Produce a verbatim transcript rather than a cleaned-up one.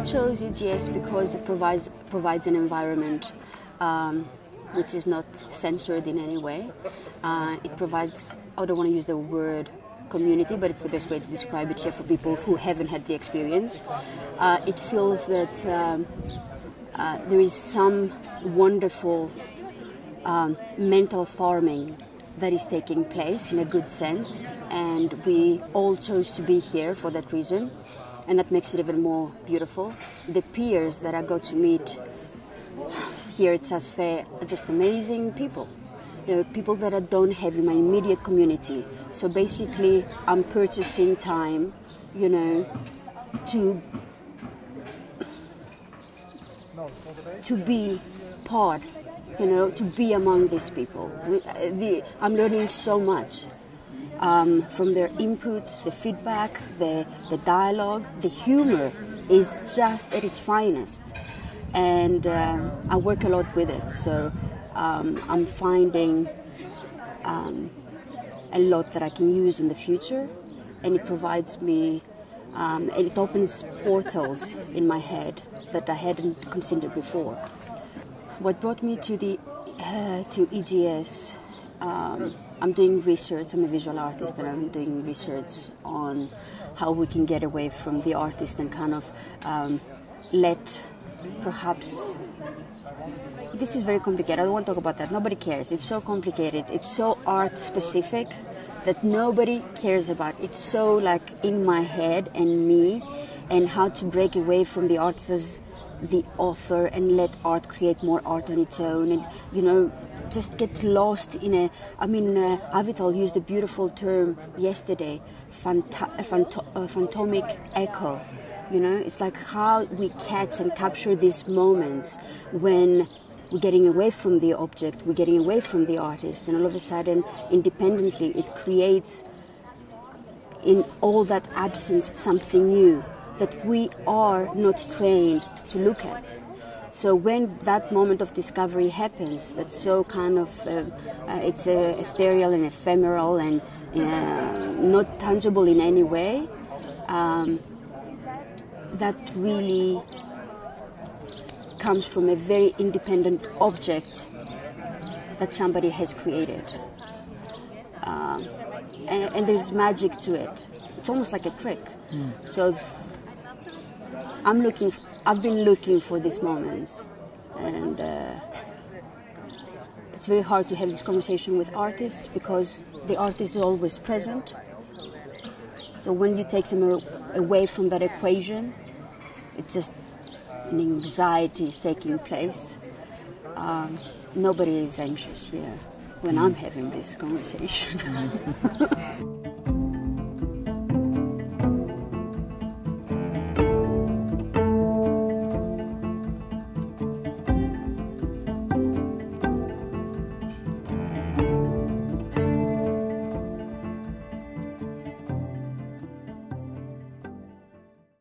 I chose E G S because it provides, provides an environment um, which is not censored in any way. Uh, it provides, I don't want to use the word community, but it's the best way to describe it here for people who haven't had the experience. Uh, it feels that um, uh, there is some wonderful um, mental farming that is taking place in a good sense, and we all chose to be here for that reason, and that makes it even more beautiful. The peers that I got to meet here at SASFE are just amazing people. You know, people that I don't have in my immediate community. So basically, I'm purchasing time, you know, to to be part, you know, to be among these people. The, I'm learning so much um, from their input, the feedback, the, the dialogue. The humor is just at its finest. And uh, I work a lot with it. So. Um, I'm finding um, a lot that I can use in the future, and it provides me, um, and it opens portals in my head that I hadn't considered before. What brought me to the uh, to E G S, um, I'm doing research, I'm a visual artist, and I'm doing research on how we can get away from the artist and kind of um, let perhaps... This is very complicated. I don't want to talk about that. Nobody cares. It's so complicated. It's so art-specific that nobody cares about. It's so, like, in my head and me, and how to break away from the artist as the author and let art create more art on its own, and, you know, just get lost in a... I mean, uh, Avital used a beautiful term yesterday, phanta- a phant- a phantomic echo. You know, it's like how we catch and capture these moments when... we're getting away from the object, we're getting away from the artist, and all of a sudden, independently, it creates in all that absence something new that we are not trained to look at. So when that moment of discovery happens, that's so kind of, uh, uh, it's uh, ethereal and ephemeral and uh, not tangible in any way, um, that really... comes from a very independent object that somebody has created. Um, and, and there's magic to it. It's almost like a trick. Mm. So I'm looking, for, I've been looking for these moments. And uh, it's very hard to have this conversation with artists because the artist is always present. So when you take them away from that equation, it just... and anxiety is taking place. Um, nobody is anxious here when I'm having this conversation.